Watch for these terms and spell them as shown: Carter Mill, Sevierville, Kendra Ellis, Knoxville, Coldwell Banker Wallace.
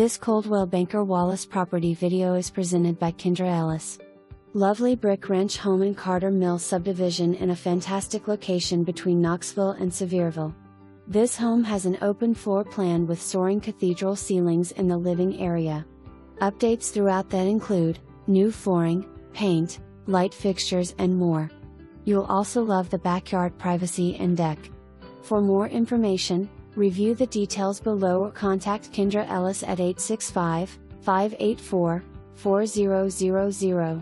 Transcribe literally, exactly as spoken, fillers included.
This Coldwell Banker Wallace property video is presented by Kendra Ellis. Lovely brick ranch home in Carter Mill subdivision in a fantastic location between Knoxville and Sevierville. This home has an open floor plan with soaring cathedral ceilings in the living area. Updates throughout that include new flooring, paint, light fixtures and more. You'll also love the backyard privacy and deck. For more information, review the details below or contact Kendra Ellis at eight six five, five eight four, four zero zero zero.